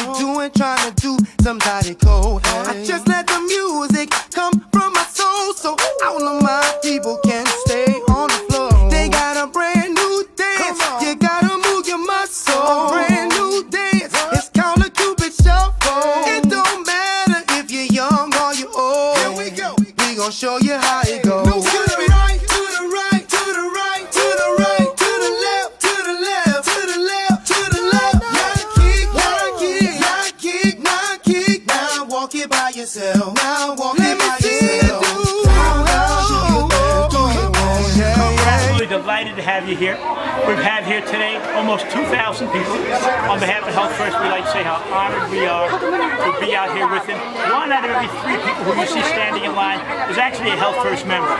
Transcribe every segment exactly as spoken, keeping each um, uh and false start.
I'm doing, trying to do somebody cold. I just let the music come from my soul, so all of my people can stay on the floor. They got a brand new dance, you gotta move your muscle. A brand new dance, it's called a Cupid Shuffle. It don't matter if you're young or you're old. Here we go, we gon' show you how it goes. Now walk it by yourself. Absolutely delighted to have you here. We've had here today almost two thousand people. On behalf of Health First, we'd like to say how honored we are to be out here with them. One out of every three people who you see standing in line is actually a Health First member.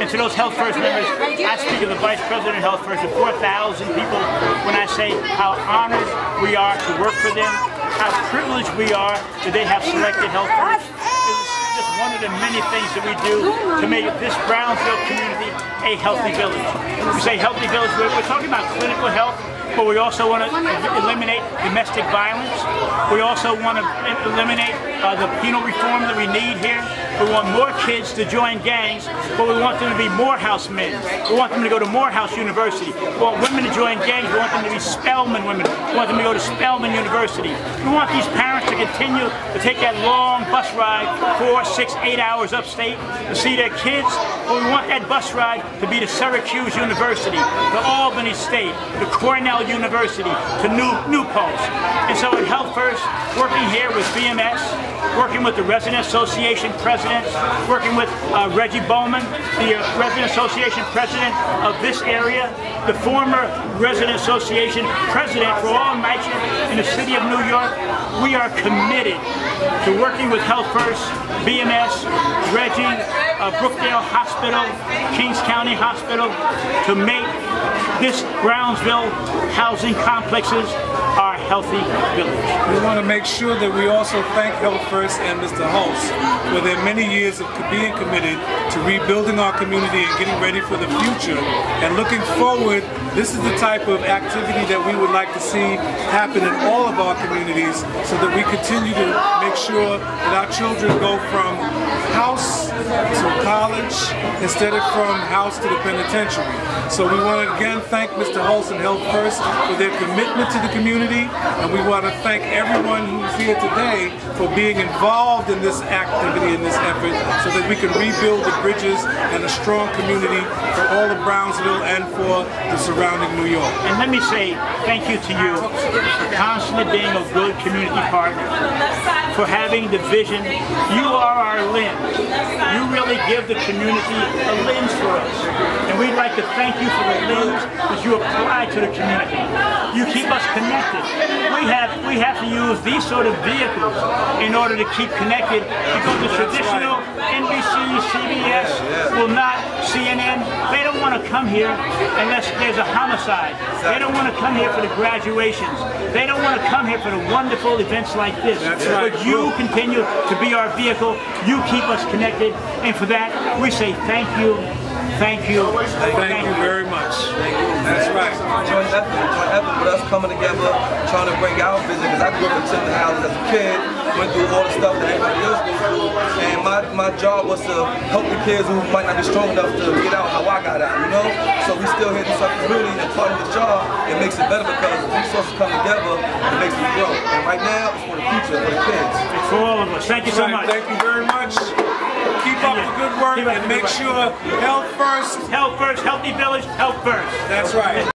And to those Health First members, I speak of the Vice President of Health First, of four thousand people, when I say how honored we are to work for them, how privileged we are that they have selected Health First. This is just one of the many things that we do to make this Brownsville community a healthy village. When we say healthy village, we're, we're talking about clinical health, but we also want to eliminate domestic violence. We also want to eliminate uh, the penal reform that we need here. We want more kids to join gangs, but we want them to be Morehouse men. We want them to go to Morehouse University. We want women to join gangs. We want them to be Spelman women. We want them to go to Spelman University. We want these parents to continue to take that long bus ride, four, six, eight hours upstate, to see their kids. But we want that bus ride to be to Syracuse University, to Albany State, to Cornell University, to New, New Pulse. And so at Health First, working here with B M S, working with the Resident Association President, working with uh, Reggie Bowman, the uh, Resident Association President of this area, the former Resident Association President for all matches in the city of New York. We are committed to working with Health First, B M S, Reggie, uh, Brookdale Hospital, King's County Hospital, to make this Brownsville housing complexes our healthy village. We want to make sure that we also thank Health First and Mister Hulse for their many years of being committed to rebuilding our community and getting ready for the future. And looking forward, this is the type of activity that we would like to see happen in all of our communities, so that we continue to make sure that our children go from house to college instead of from house to the penitentiary. So we want to again thank Mister Hulse and Health First for their commitment to the community, and we want to thank everyone who's here today for being involved in this activity, in this effort, so that we can rebuild the bridges and a strong community for all of Brownsville and for the surrounding New York. And let me say thank you to you for constantly being a good community partner, for having the vision. You are our lens. You really give the community a lens for us. And we'd like to thank you for the lens that you apply to the community. You keep us connected. We have, we have to use these sort of vehicles in order to keep connected, because the traditional N B C, C B S, will not, C N N, they don't want to come here unless there's a homicide. They don't want to come here for the graduations. They don't want to come here for the wonderful events like this. That's right. But you continue to be our vehicle. You keep us connected. And for that, we say thank you, thank you, thank, thank you very much. Thank you. That's right. Join effort, join effort with us coming together, trying to bring our vision, because I grew up in Timber Houses as a kid, went through all the stuff that everybody else goes through, and my, my job was to help the kids who might not be strong enough to get out how I got out, you know? So we still here to start community, and part of this job, it makes it better because resources come together, it makes it grow. And right now, it's for the future, for the kids. It's for all of us. Thank you so much. Thank you very much. Keep up the good work, and make sure Health First. Health First, Healthy Village, Health First. That's right.